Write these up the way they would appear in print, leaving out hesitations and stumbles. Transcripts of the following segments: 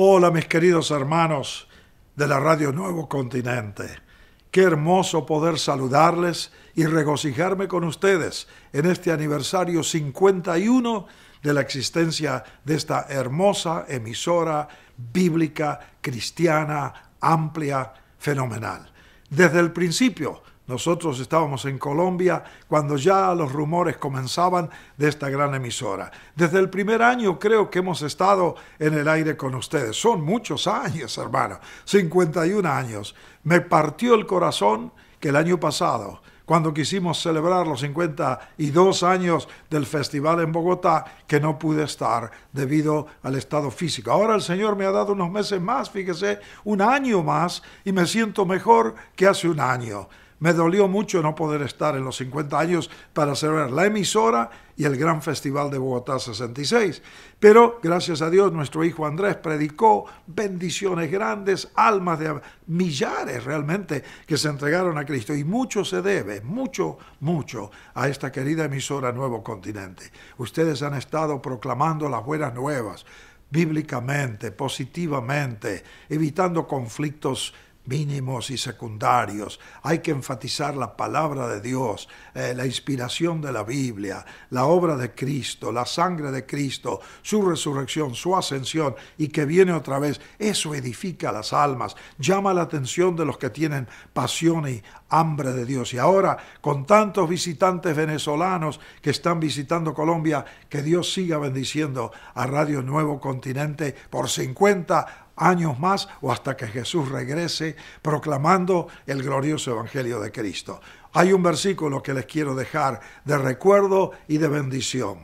Hola mis queridos hermanos de la Radio Nuevo Continente. Qué hermoso poder saludarles y regocijarme con ustedes en este aniversario 51 de la existencia de esta hermosa emisora bíblica, cristiana, amplia, fenomenal. Desde el principio, nosotros estábamos en Colombia cuando ya los rumores comenzaban de esta gran emisora. Desde el primer año creo que hemos estado en el aire con ustedes. Son muchos años, hermano, 51 años. Me partió el corazón que el año pasado, cuando quisimos celebrar los 52 años del festival en Bogotá, que no pude estar debido al estado físico. Ahora el Señor me ha dado unos meses más, fíjese, un año más, y me siento mejor que hace un año. Me dolió mucho no poder estar en los 50 años para celebrar la emisora y el gran festival de Bogotá 66. Pero, gracias a Dios, nuestro hijo Andrés predicó bendiciones grandes, almas de millares realmente que se entregaron a Cristo. Y mucho se debe, mucho a esta querida emisora Nuevo Continente. Ustedes han estado proclamando las buenas nuevas, bíblicamente, positivamente, evitando conflictos mínimos y secundarios. Hay que enfatizar la palabra de Dios, la inspiración de la Biblia, la obra de Cristo, la sangre de Cristo, su resurrección, su ascensión y que viene otra vez. Eso edifica las almas, llama la atención de los que tienen pasión y hambre de Dios. Y ahora, con tantos visitantes venezolanos que están visitando Colombia, que Dios siga bendiciendo a Radio Nuevo Continente por 50 años. Más o hasta que Jesús regrese proclamando el glorioso Evangelio de Cristo. Hay un versículo que les quiero dejar de recuerdo y de bendición.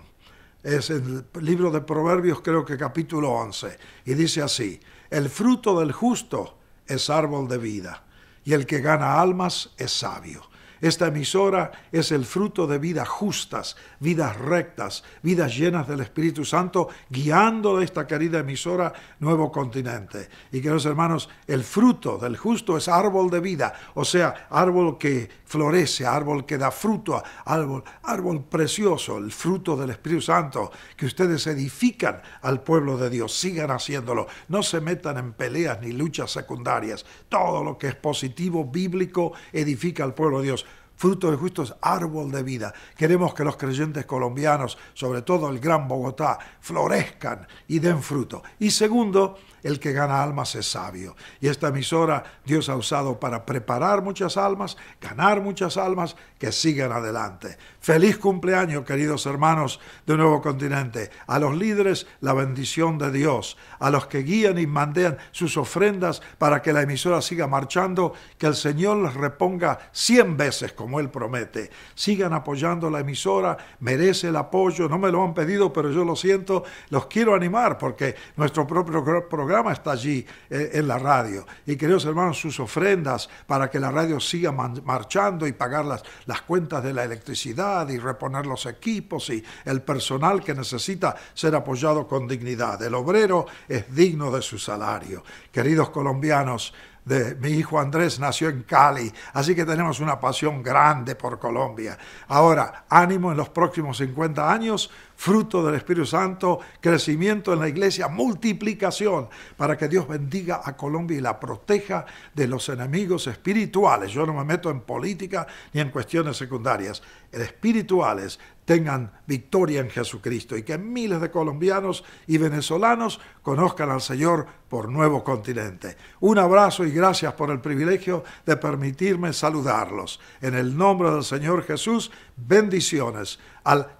Es el libro de Proverbios, creo que capítulo 11, y dice así: el fruto del justo es árbol de vida y el que gana almas es sabio. Esta emisora es el fruto de vidas justas, vidas rectas, vidas llenas del Espíritu Santo, guiando esta querida emisora Nuevo Continente. Y queridos hermanos, el fruto del justo es árbol de vida, o sea, árbol que florece, árbol que da fruto, árbol precioso, el fruto del Espíritu Santo, que ustedes edifican al pueblo de Dios. Sigan haciéndolo, no se metan en peleas ni luchas secundarias. Todo lo que es positivo, bíblico, edifica al pueblo de Dios. Fruto de justo es árbol de vida. Queremos que los creyentes colombianos, sobre todo el Gran Bogotá, florezcan y den fruto. Y segundo, el que gana almas es sabio. Y esta emisora Dios ha usado para preparar muchas almas, ganar muchas almas que sigan adelante. Feliz cumpleaños, queridos hermanos de Nuevo Continente. A los líderes, la bendición de Dios. A los que guían y mandean sus ofrendas para que la emisora siga marchando, que el Señor les reponga 100 veces como Él promete. Sigan apoyando la emisora, merece el apoyo. No me lo han pedido, pero yo lo siento. Los quiero animar porque nuestro propio programa está allí en la radio. Y queridos hermanos, sus ofrendas para que la radio siga marchando y pagar las cuentas de la electricidad y reponer los equipos y el personal que necesita ser apoyado con dignidad. El obrero es digno de su salario. Queridos colombianos, mi hijo Andrés nació en Cali, así que tenemos una pasión grande por Colombia. Ahora, ánimo en los próximos 50 años, fruto del Espíritu Santo, crecimiento en la iglesia, multiplicación, para que Dios bendiga a Colombia y la proteja de los enemigos espirituales. Yo no me meto en política ni en cuestiones secundarias. Espirituales tengan victoria en Jesucristo y que miles de colombianos y venezolanos conozcan al Señor por Nuevo Continente. Un abrazo y gracias por el privilegio de permitirme saludarlos. En el nombre del Señor Jesús, bendiciones.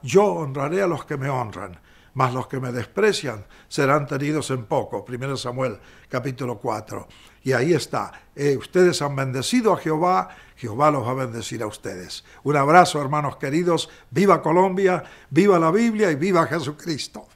Yo honraré a los que me honran, mas los que me desprecian serán tenidos en poco. Primero Samuel, capítulo 4. Y ahí está. Ustedes han bendecido a Jehová, Jehová los va a bendecir a ustedes. Un abrazo, hermanos queridos. Viva Colombia, viva la Biblia y viva Jesucristo.